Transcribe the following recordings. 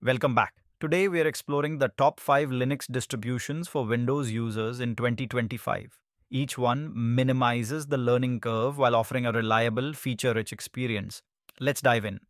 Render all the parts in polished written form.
Welcome back. Today we are exploring the top 5 Linux distributions for Windows users in 2025. Each one minimizes the learning curve while offering a reliable, feature-rich experience. Let's dive in.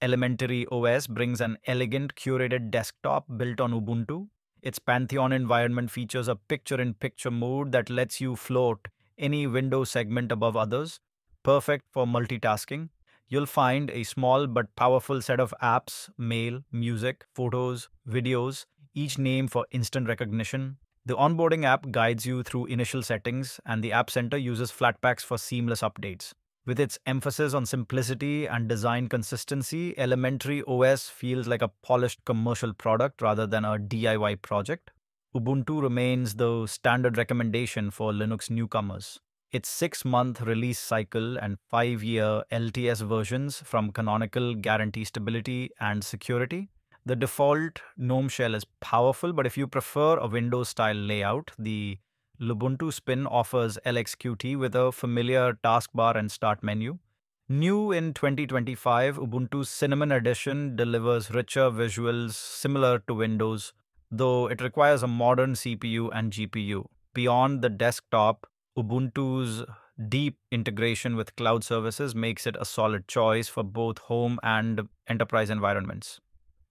Elementary OS brings an elegant, curated desktop built on Ubuntu. Its Pantheon environment features a picture-in-picture mode that lets you float any window segment above others, perfect for multitasking. You'll find a small but powerful set of apps, mail, music, photos, videos, each named for instant recognition. The onboarding app guides you through initial settings, and the App Center uses Flatpaks for seamless updates. With its emphasis on simplicity and design consistency, Elementary OS feels like a polished commercial product rather than a DIY project. Ubuntu remains the standard recommendation for Linux newcomers. Its 6-month release cycle and 5-year LTS versions from Canonical guarantee stability and security. The default GNOME shell is powerful, but if you prefer a Windows-style layout, the Ubuntu spin offers LXQT with a familiar taskbar and start menu. New in 2025, Ubuntu's Cinnamon edition delivers richer visuals similar to Windows, though it requires a modern CPU and GPU. Beyond the desktop, Ubuntu's deep integration with cloud services makes it a solid choice for both home and enterprise environments.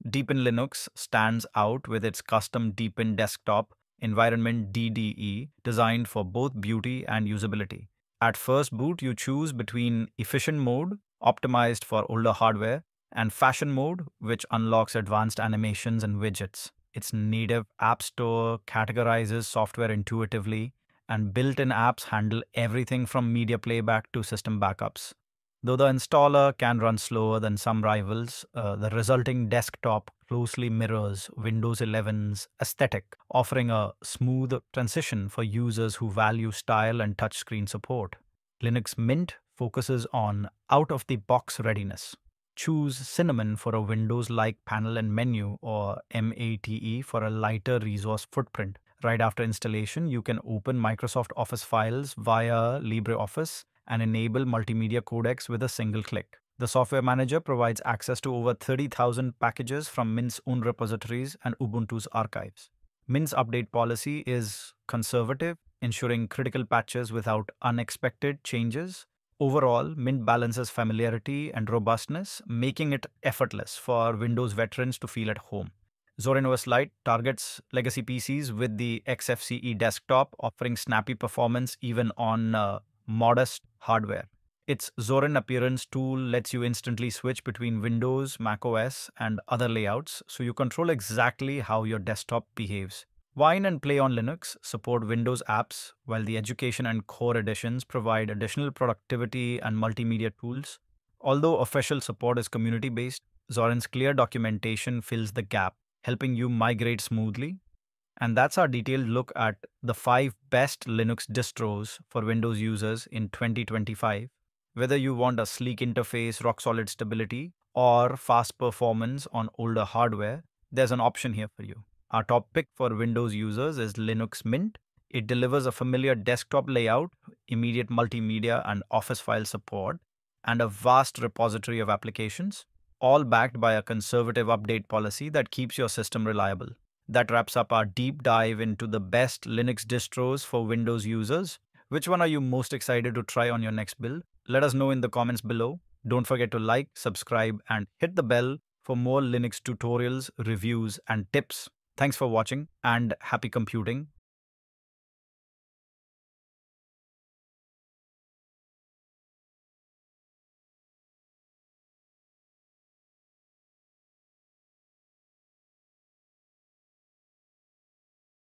Deepin Linux stands out with its custom Deepin desktop environment DDE designed for both beauty and usability. At first boot, you choose between efficient mode, optimized for older hardware, and fashion mode, which unlocks advanced animations and widgets. Its native app store categorizes software intuitively, and built-in apps handle everything from media playback to system backups. Though the installer can run slower than some rivals, the resulting desktop closely mirrors Windows 11's aesthetic, offering a smooth transition for users who value style and touchscreen support. Linux Mint focuses on out-of-the-box readiness. Choose Cinnamon for a Windows-like panel and menu, or MATE for a lighter resource footprint. Right after installation, you can open Microsoft Office files via LibreOffice and enable multimedia codecs with a single click. The software manager provides access to over 30,000 packages from Mint's own repositories and Ubuntu's archives. Mint's update policy is conservative, ensuring critical patches without unexpected changes. Overall, Mint balances familiarity and robustness, making it effortless for Windows veterans to feel at home. Zorin OS Lite targets legacy PCs with the XFCE desktop, offering snappy performance even on modest hardware. Its Zorin appearance tool lets you instantly switch between Windows, macOS, and other layouts, so you control exactly how your desktop behaves. Wine and Play on Linux support Windows apps, while the Education and Core editions provide additional productivity and multimedia tools. Although official support is community-based, Zorin's clear documentation fills the gap, helping you migrate smoothly. And that's our detailed look at the 5 best Linux distros for Windows users in 2025. Whether you want a sleek interface, rock-solid stability, or fast performance on older hardware, there's an option here for you. Our top pick for Windows users is Linux Mint. It delivers a familiar desktop layout, immediate multimedia and office file support, and a vast repository of applications, all backed by a conservative update policy that keeps your system reliable. That wraps up our deep dive into the best Linux distros for Windows users. Which one are you most excited to try on your next build? Let us know in the comments below. Don't forget to like, subscribe, and hit the bell for more Linux tutorials, reviews, and tips. Thanks for watching, and happy computing.